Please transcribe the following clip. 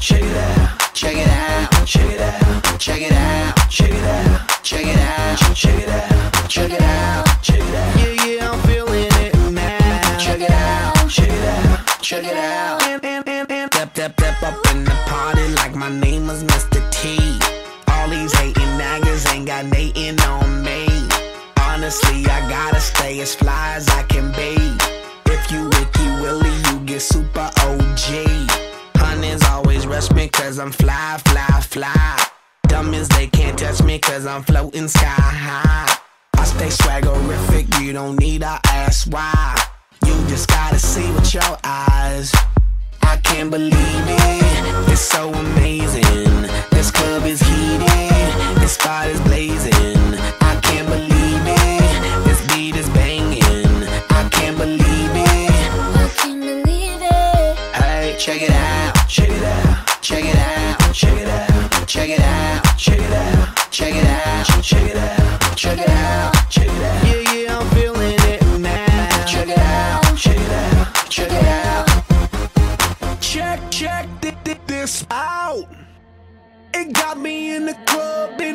check it out, check it out, check it out, check it out, check it out, check it out, check it out, check it out, check it out. Yeah, yeah, I'm feeling it now. Check it out, check it out, check it out. Step, step, step up in the party like my name was Mr. T. All these hating naggers ain't got nothing on me. Honestly, I gotta stay as fly as I can be. If you Wiki Willie, you get super OG. Honeys always rush me cause I'm fly, fly, fly. Dummies, they can't touch me cause I'm floating sky high. I stay swaggerific, you don't need to ask why. You just gotta see with your eyes. I can't believe it, it's so amazing. This club is heated, this spot is blazing. I can't believe it, this beat is banging. I can't believe it, I can't believe it. Hey, check it out. Check it out, check it out, check it out, check it out, check it out, check it out, check it out, check it out, check it out. Yeah, yeah, I'm feeling it now. Check it out, check it out, check it out. Check this out. It got me in the club.